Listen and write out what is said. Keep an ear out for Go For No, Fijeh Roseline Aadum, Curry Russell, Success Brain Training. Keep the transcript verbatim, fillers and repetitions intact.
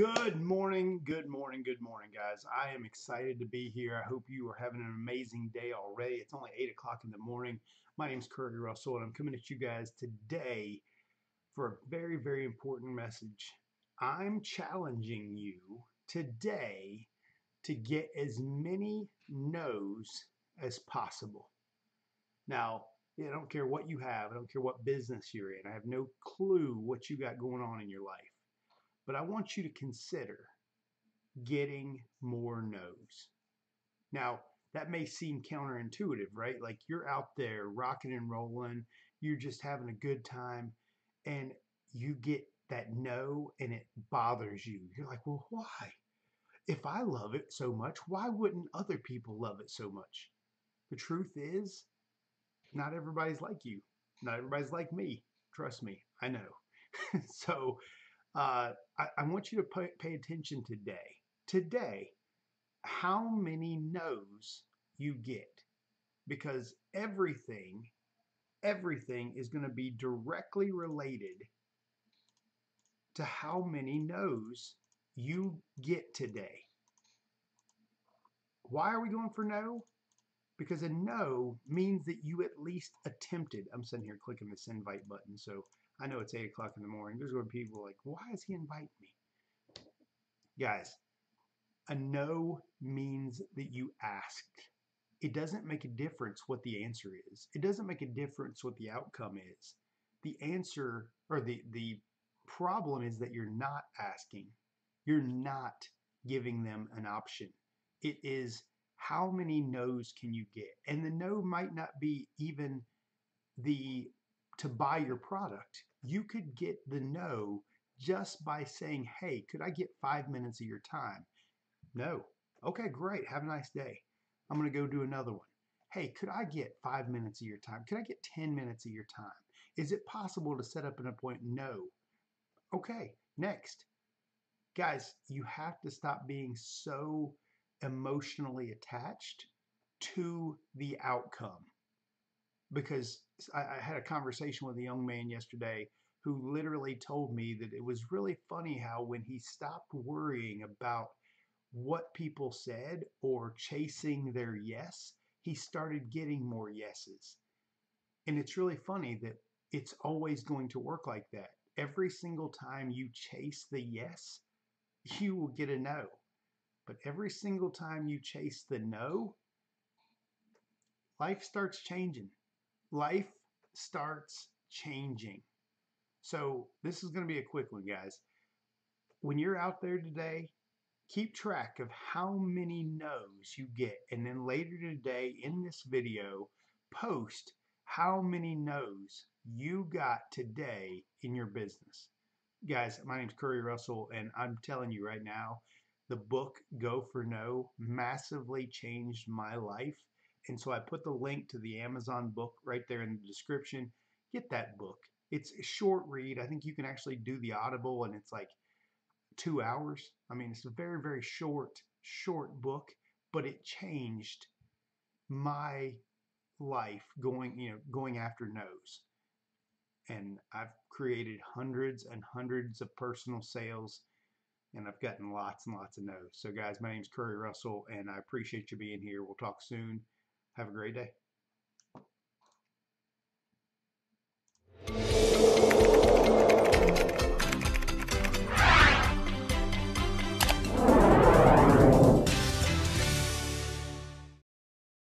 Good morning, good morning, good morning, guys. I am excited to be here. I hope you are having an amazing day already. It's only eight o'clock in the morning. My name is Curry Russell, and I'm coming at you guys today for a very, very important message. I'm challenging you today to get as many no's as possible. Now, I don't care what you have. I don't care what business you're in. I have no clue what you got going on in your life. But I want you to consider getting more no's. Now, that may seem counterintuitive, right? Like you're out there rocking and rolling. You're just having a good time. And you get that no and it bothers you. You're like, well, why? If I love it so much, why wouldn't other people love it so much? The truth is, not everybody's like you. Not everybody's like me. Trust me, I know. So uh, I, I want you to pay, pay attention today. Today, how many no's you get. Because everything, everything is going to be directly related to how many no's you get today. Why are we going for no? Because a no means that you at least attempted. I'm sitting here clicking this invite button, so I know it's eight o'clock in the morning. There's going to be people like, why is he inviting me? Guys, a no means that you asked. It doesn't make a difference what the answer is. It doesn't make a difference what the outcome is. The answer or the, the problem is that you're not asking. You're not giving them an option. It is how many no's can you get? And the no might not be even the to buy your product. You could get the no just by saying, hey, could I get five minutes of your time? No. Okay, great. Have a nice day. I'm going to go do another one. Hey, could I get five minutes of your time? Could I get ten minutes of your time? Is it possible to set up an appointment? No. Okay, next. Guys, you have to stop being so emotionally attached to the outcome, because I, I had a conversation with a young man yesterday who literally told me that it was really funny how when he stopped worrying about what people said or chasing their yes, he started getting more yeses. And it's really funny that it's always going to work like that. Every single time you chase the yes, you will get a no. But every single time you chase the no, life starts changing. Life starts changing. So this is going to be a quick one, guys. When you're out there today, keep track of how many no's you get. And then later today in this video, post how many no's you got today in your business. Guys, my name's Curry Russell, and I'm telling you right now, the book, Go For No, massively changed my life. And so I put the link to the Amazon book right there in the description. Get that book. It's a short read. I think you can actually do the Audible, and it's like two hours. I mean, it's a very, very short, short book, but it changed my life going, you know, going after no's. And I've created hundreds and hundreds of personal sales, and I've gotten lots and lots of no's. So guys, my name's Curry Russell, and I appreciate you being here. We'll talk soon. Have a great day.